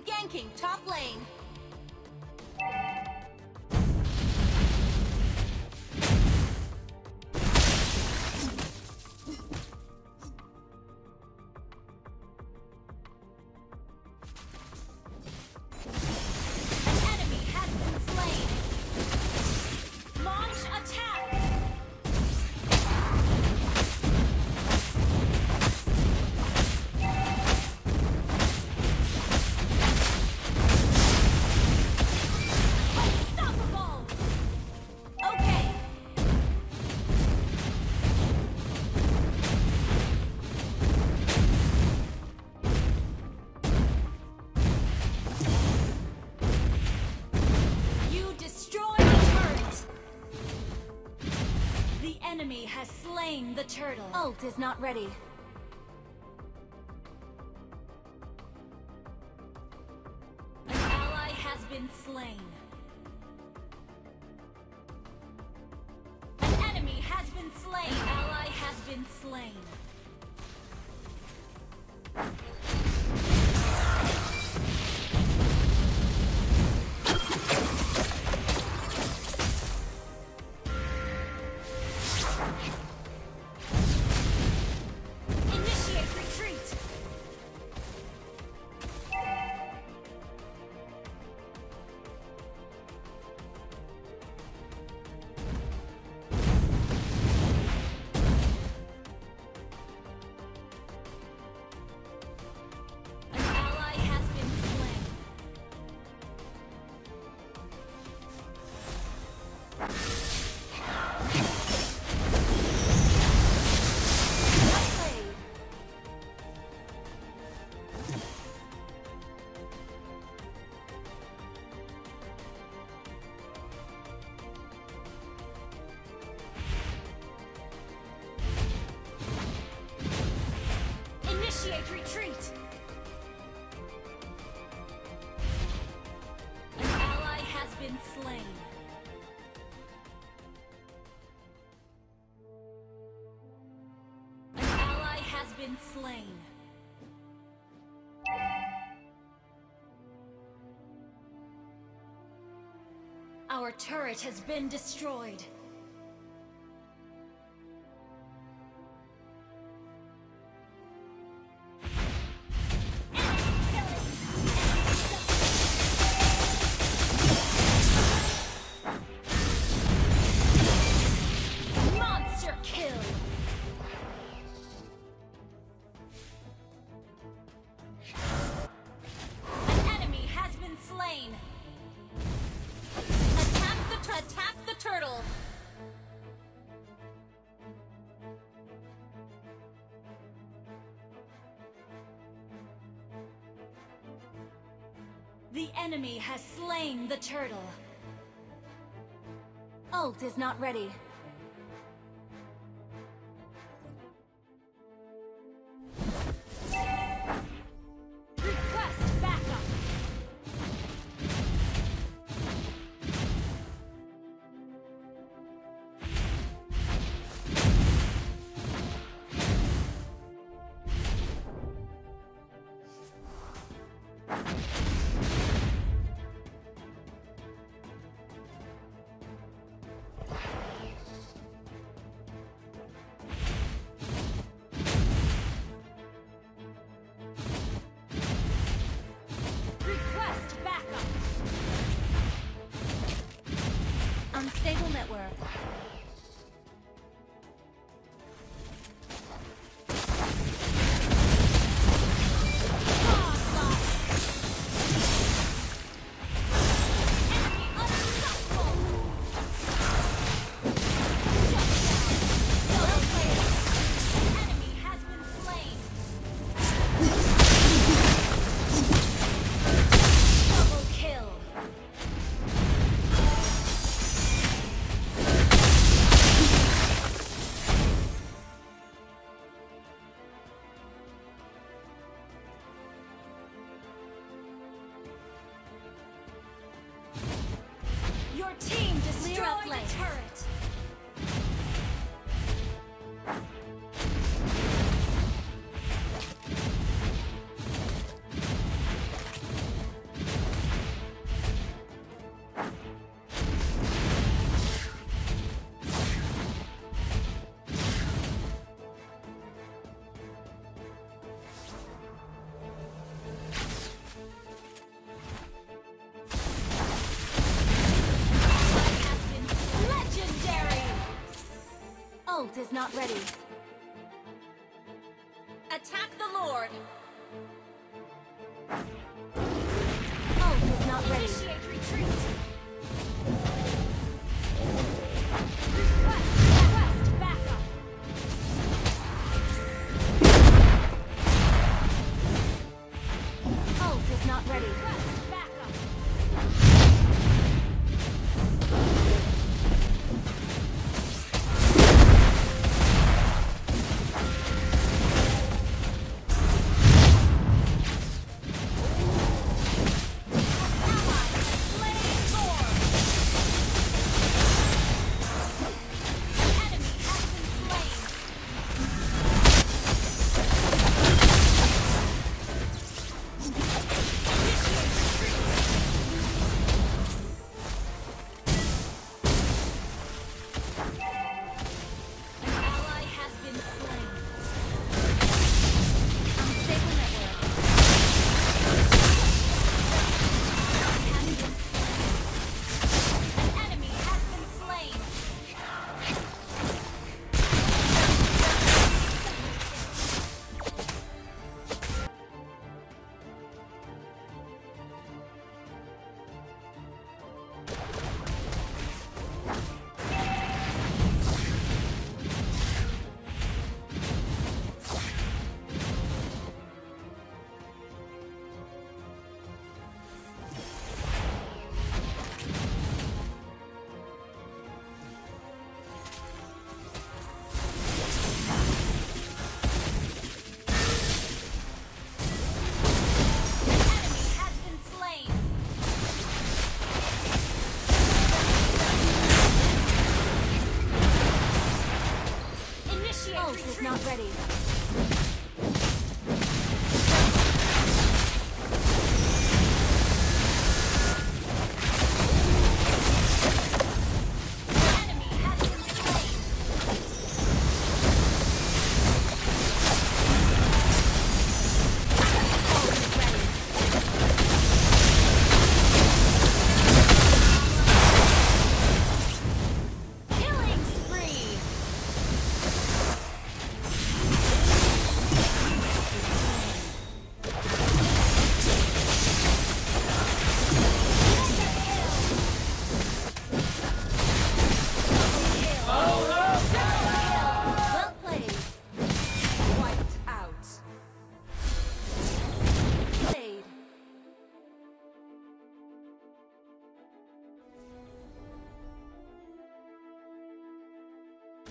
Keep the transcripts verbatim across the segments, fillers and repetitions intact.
I'm ganking top lane. Has slain the turtle. Ult is not ready. An ally has been slain. An enemy has been slain. An ally has been slain. Initiate retreat! An ally has been slain. An ally has been slain. Our turret has been destroyed. Turtle. The enemy has slain the turtle. Ult is not ready. Unstable network. is not ready. Attack the Lord! Alt is not ready. Initiate retreat! Request! Request! Backup! Alt is not ready. Request! Backup!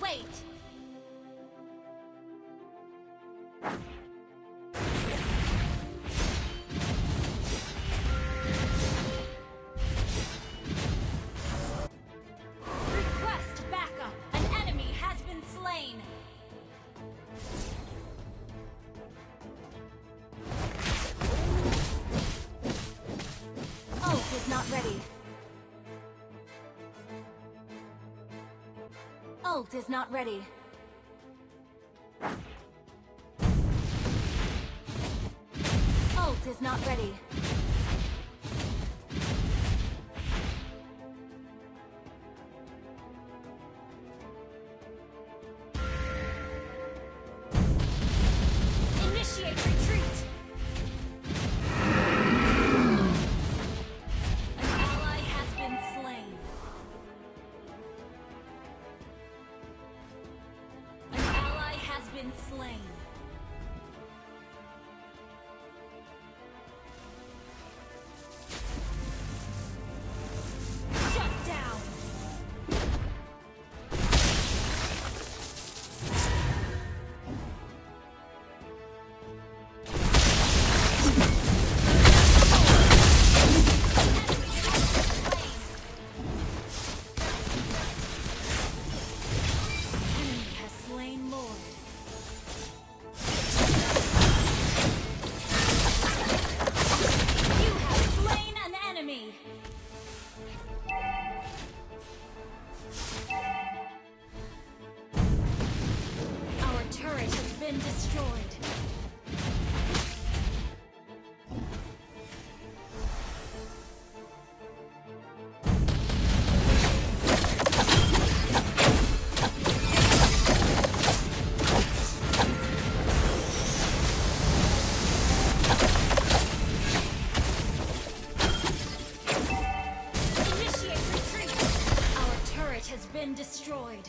Wait! Request backup! An enemy has been slain! Alt is not ready. Alt is not ready. Alt is not ready. Initiate retreat. An ally has been slain. Has been slain. Shut down. Enemy has slain Lord. Destroyed. been destroyed.